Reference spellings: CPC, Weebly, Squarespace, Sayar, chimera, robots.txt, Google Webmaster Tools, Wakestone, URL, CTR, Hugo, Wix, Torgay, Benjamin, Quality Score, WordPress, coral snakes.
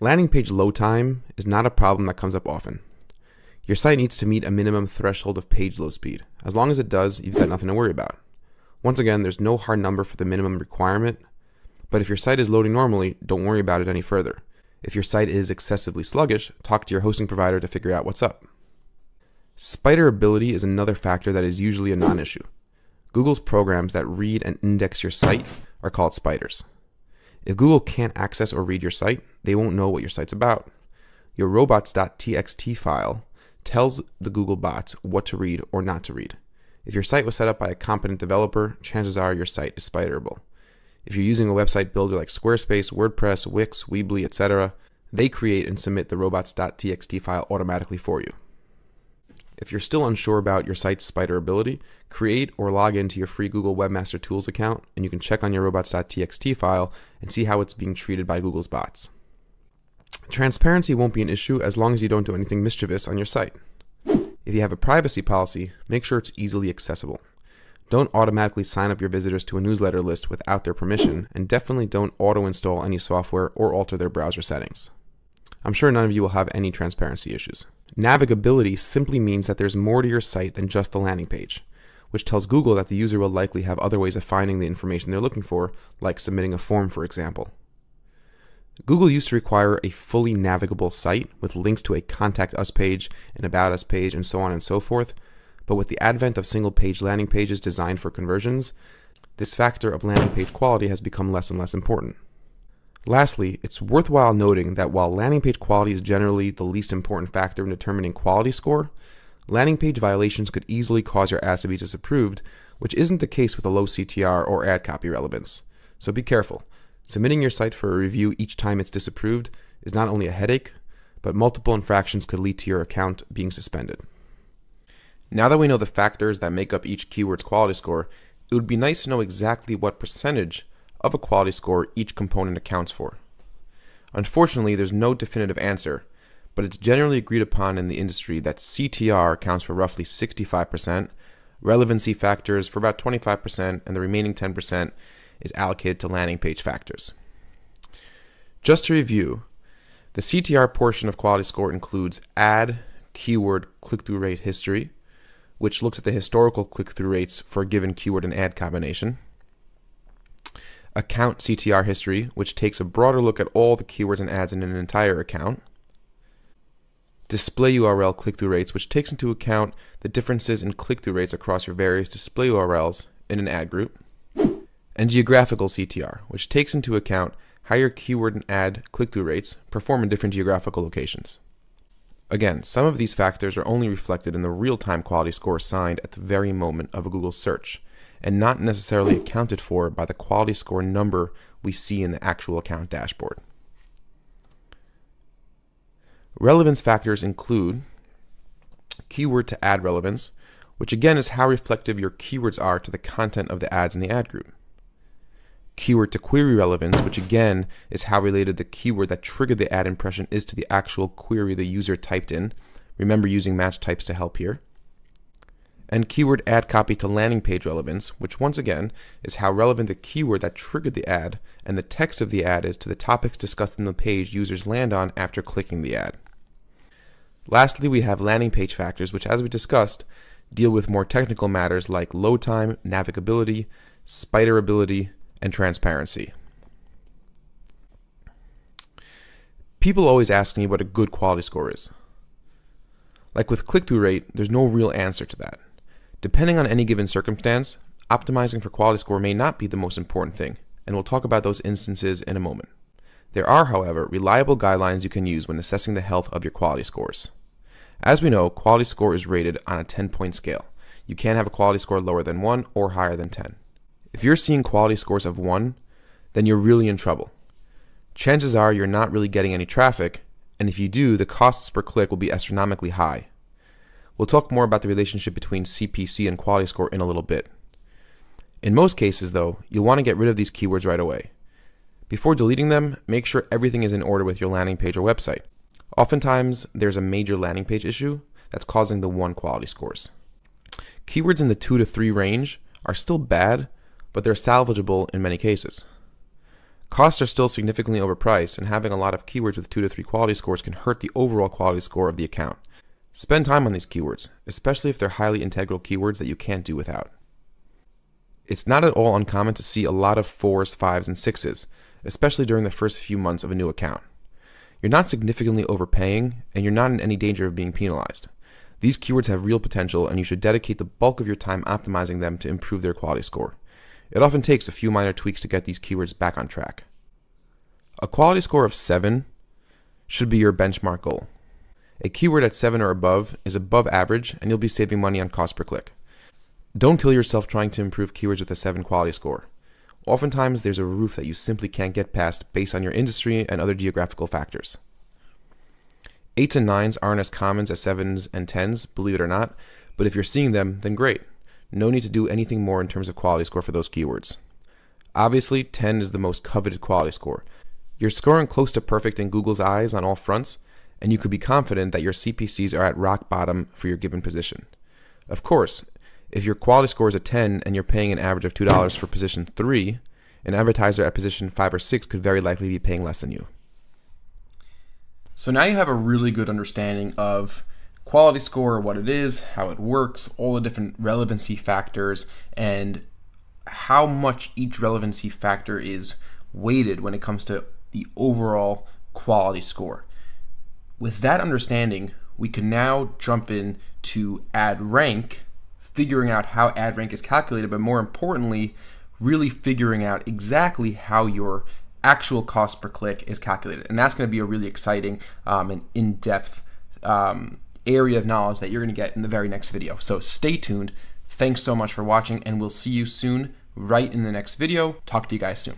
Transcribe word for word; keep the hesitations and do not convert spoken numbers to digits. Landing page load time is not a problem that comes up often. Your site needs to meet a minimum threshold of page load speed. As long as it does, you've got nothing to worry about. Once again, there's no hard number for the minimum requirement, but if your site is loading normally, don't worry about it any further. If your site is excessively sluggish, talk to your hosting provider to figure out what's up. Spiderability is another factor that is usually a non-issue. Google's programs that read and index your site are called spiders. If Google can't access or read your site, they won't know what your site's about. Your robots dot t x t file tells the Google bots what to read or not to read. If your site was set up by a competent developer, chances are your site is spiderable. If you're using a website builder like Squarespace, WordPress, Wix, Weebly, et cetera, they create and submit the robots dot t x t file automatically for you. If you're still unsure about your site's spiderability, create or log into your free Google Webmaster Tools account and you can check on your robots dot t x t file and see how it's being treated by Google's bots. Transparency won't be an issue as long as you don't do anything mischievous on your site. If you have a privacy policy, make sure it's easily accessible. Don't automatically sign up your visitors to a newsletter list without their permission, and definitely don't auto-install any software or alter their browser settings. I'm sure none of you will have any transparency issues. Navigability simply means that there's more to your site than just the landing page, which tells Google that the user will likely have other ways of finding the information they're looking for, like submitting a form, for example. Google used to require a fully navigable site with links to a Contact Us page, an About Us page, and so on and so forth. But with the advent of single-page landing pages designed for conversions, this factor of landing page quality has become less and less important. Lastly, it's worthwhile noting that while landing page quality is generally the least important factor in determining quality score, landing page violations could easily cause your ads to be disapproved, which isn't the case with a low C T R or ad copy relevance. So be careful. Submitting your site for a review each time it's disapproved is not only a headache, but multiple infractions could lead to your account being suspended. Now that we know the factors that make up each keyword's quality score, it would be nice to know exactly what percentage of a quality score each component accounts for. Unfortunately, there's no definitive answer, but it's generally agreed upon in the industry that C T R accounts for roughly sixty-five percent, relevancy factors for about twenty-five percent, and the remaining ten percent is allocated to landing page factors. Just to review, the C T R portion of quality score includes ad, keyword, click-through rate history, which looks at the historical click-through rates for a given keyword and ad combination. Account C T R history, which takes a broader look at all the keywords and ads in an entire account. Display U R L click-through rates, which takes into account the differences in click-through rates across your various display U R Ls in an ad group. And geographical C T R, which takes into account how your keyword and ad click-through rates perform in different geographical locations. Again, some of these factors are only reflected in the real-time quality score assigned at the very moment of a Google search, and not necessarily accounted for by the quality score number we see in the actual account dashboard. Relevance factors include keyword to ad relevance, which again is how reflective your keywords are to the content of the ads in the ad group. Keyword to query relevance, which again is how related the keyword that triggered the ad impression is to the actual query the user typed in. Remember using match types to help here. And keyword ad copy to landing page relevance, which once again is how relevant the keyword that triggered the ad and the text of the ad is to the topics discussed in the page users land on after clicking the ad. Lastly, we have landing page factors, which as we discussed, deal with more technical matters like load time, navigability, spiderability, and transparency. People always ask me what a good quality score is. Like with click-through rate, there's no real answer to that. Depending on any given circumstance, optimizing for quality score may not be the most important thing, and we'll talk about those instances in a moment. There are, however, reliable guidelines you can use when assessing the health of your quality scores. As we know, quality score is rated on a ten-point scale. You can't have a quality score lower than one or higher than ten. If you're seeing quality scores of one, then you're really in trouble. Chances are you're not really getting any traffic, and if you do, the costs per click will be astronomically high. We'll talk more about the relationship between C P C and quality score in a little bit. In most cases, though, you'll want to get rid of these keywords right away. Before deleting them, make sure everything is in order with your landing page or website. Oftentimes, there's a major landing page issue that's causing the one quality scores. Keywords in the two to three range are still bad, but they're salvageable in many cases. Costs are still significantly overpriced, and having a lot of keywords with two to three quality scores can hurt the overall quality score of the account. Spend time on these keywords, especially if they're highly integral keywords that you can't do without. It's not at all uncommon to see a lot of fours, fives, and sixes, especially during the first few months of a new account. You're not significantly overpaying, and you're not in any danger of being penalized. These keywords have real potential, and you should dedicate the bulk of your time optimizing them to improve their quality score. It often takes a few minor tweaks to get these keywords back on track. A quality score of seven should be your benchmark goal. A keyword at seven or above is above average, and you'll be saving money on cost per click. Don't kill yourself trying to improve keywords with a seven quality score. Oftentimes, there's a roof that you simply can't get past based on your industry and other geographical factors. Eights and nines aren't as common as sevens and tens, believe it or not, but if you're seeing them, then great. No need to do anything more in terms of quality score for those keywords. Obviously, ten is the most coveted quality score. You're scoring close to perfect in Google's eyes on all fronts, and you could be confident that your C P Cs are at rock bottom for your given position. Of course, if your quality score is a ten and you're paying an average of two dollars for position three, an advertiser at position five or six could very likely be paying less than you. So now you have a really good understanding of quality score, what it is, how it works, all the different relevancy factors, and how much each relevancy factor is weighted when it comes to the overall quality score. With that understanding, we can now jump in to ad rank, figuring out how ad rank is calculated, but more importantly, really figuring out exactly how your actual cost per click is calculated. And that's going to be a really exciting um, and in-depth um, area of knowledge that you're going to get in the very next video. So stay tuned. Thanks so much for watching, and we'll see you soon right in the next video. Talk to you guys soon.